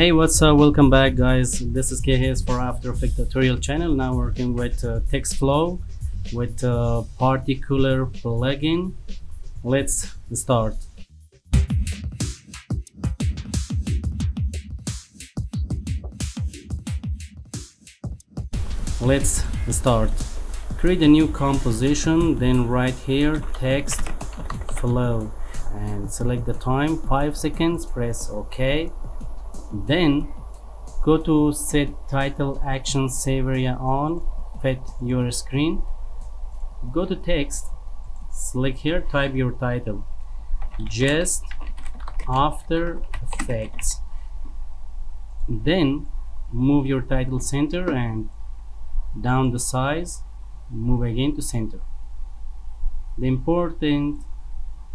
Hey, what's up? Welcome back, guys. This is Kehes for After Effects tutorial channel. Now working with text flow with particular plugin. Let's start. Create a new composition, then right here text flow and select the time 5 seconds, press OK. Then go to set title action save area on, fit your screen, go to text, select here, type your title, just After Effects, then move your title center and down the size, move again to center. The important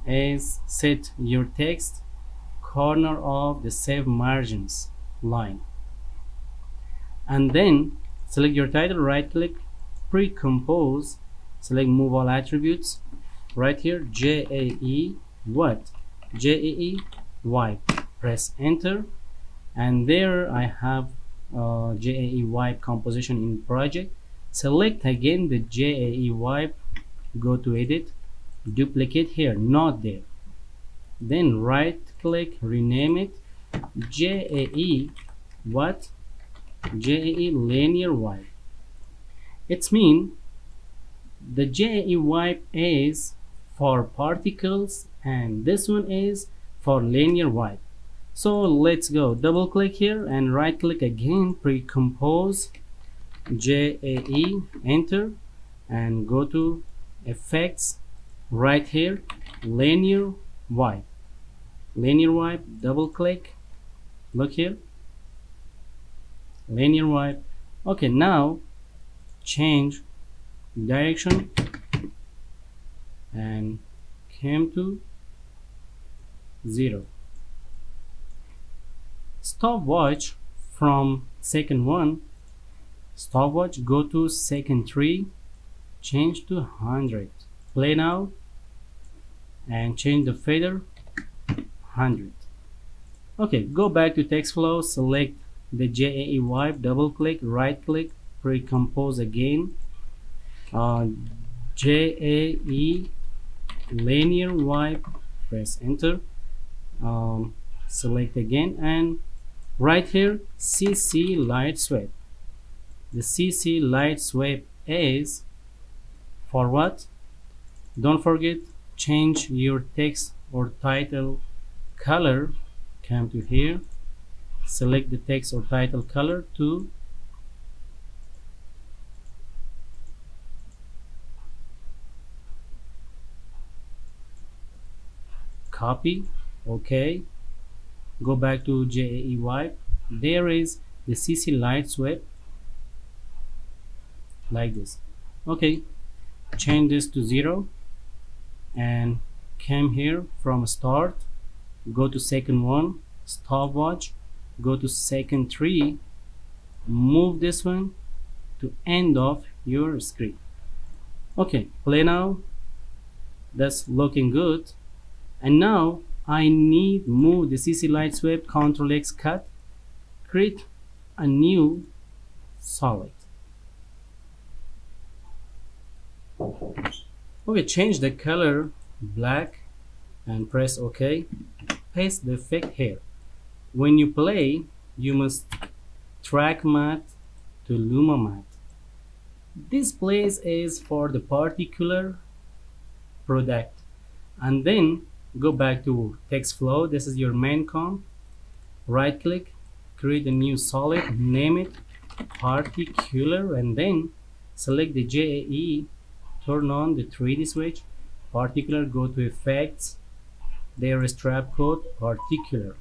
is set your text corner of the save margins line, and then select your title, right click, pre-compose, select move all attributes, right here JAE JAE wipe, press enter, and there I have JAE wipe composition in project. Select again the JAE wipe, go to edit, duplicate here, not there, then right click, rename it JAE JAE linear wipe. It's mean the JAE wipe is for particles and this one is for linear wipe. So let's go double click here and right click again, pre-compose JAE, enter, and go to effects, right here linear wipe, double click, look here, linear wipe. Okay, now change direction and came to 0. Stopwatch from second one, stopwatch go to second 3, change to 100, play now, and change the fader 100. Okay, go back to text flow, select the JAE wipe, double click, right click, pre-compose again, JAE linear wipe, press enter, select again, and right here CC light swipe. The CC light swipe is for what? Don't forget, change your text or title color, come to here, select the text or title color to copy. Okay, go back to JAE wipe, there is the CC light swipe like this. Okay, change this to 0 and came here from start, go to second 1, stopwatch, go to second 3, move this one to end of your screen. Okay, play now, that's looking good. And now I need move the CC light swipe, Ctrl X, cut, create a new solid. Okay, change the color black and press OK, paste the effect here. When you play, you must track mat to luma mat. This place is for the particular product, and then go back to text flow. This is your main comp, right click, create a new solid, name it particular, and then select the JAE, turn on the 3D switch, particular, go to effects, there is Trapcode Particular,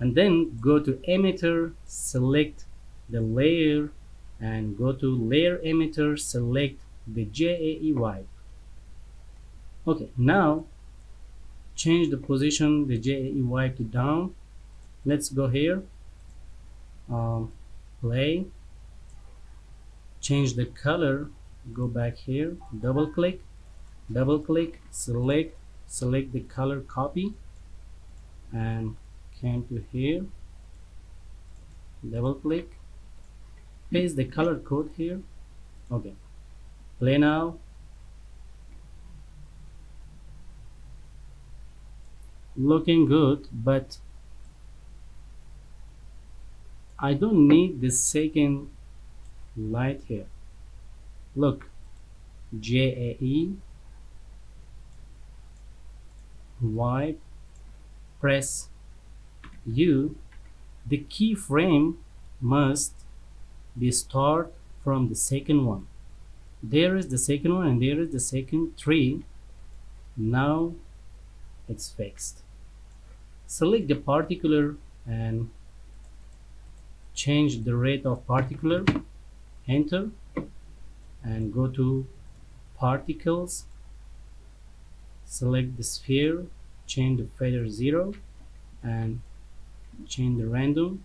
and then go to emitter, select the layer and go to layer emitter, select the JAE wipe. Okay, now change the position the JAE wipe to down. Let's go here, play, change the color, go back here, double click, select the color, copy, and came to here, double click, paste the color code here. Okay, play now. Looking good, but I don't need the second light here. Look, JAE wipe, press U. The keyframe must be start from the second one. There is the second one and there is the second tree. Now it's fixed. Select the particular and change the rate of particular, enter, and go to particles, select the sphere, change the fader 0 and change the random,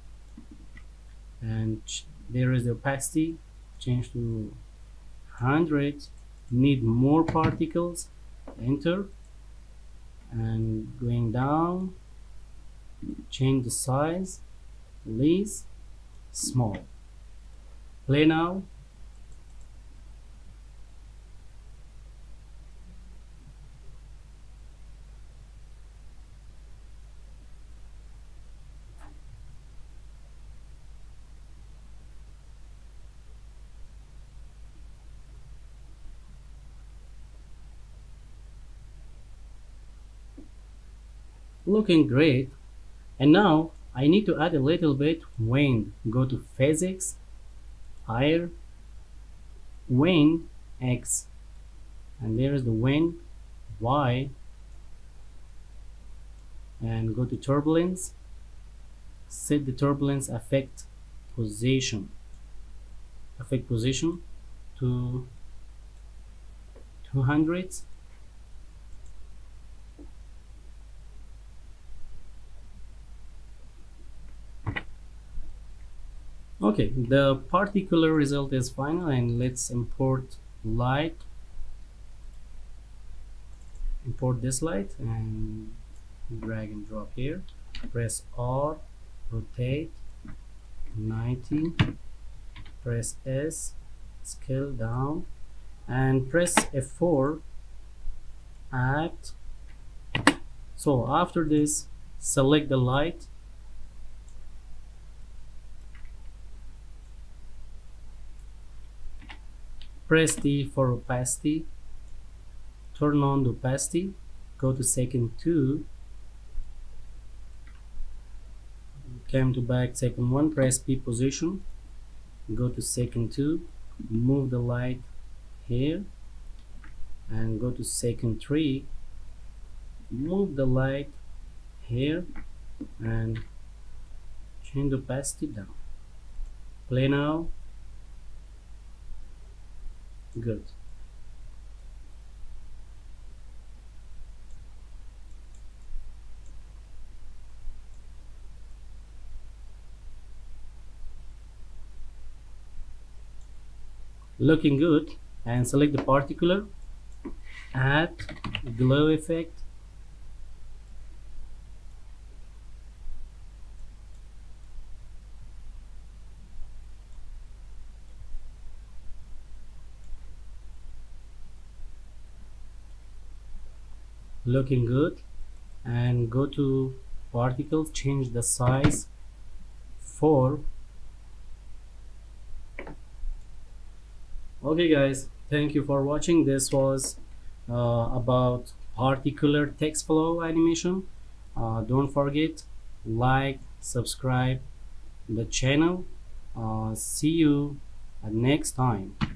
and there is the opacity, change to 100, need more particles, enter, and going down, change the size, least, small, play now. Looking great. And now I need to add a little bit wind. Go to physics, higher, wind X, and there is the wind Y, and go to turbulence, set the turbulence affect position to 200. Okay, the particular result is final, and let's import light, import this light and drag and drop here, press R, rotate 90, press S, scale down, and press F4, add. So after this, select the light, press T for opacity, turn on the opacity, go to second 2, come to back second 1, press P position, go to second 2, move the light here, and go to second 3, move the light here, and change the opacity down, play now. Good. Looking good, and select the particular, add glow effect, looking good, and go to particles, change the size 4. Okay guys, thank you for watching. This was about particular text flow animation. Don't forget, like, subscribe the channel. See you next time.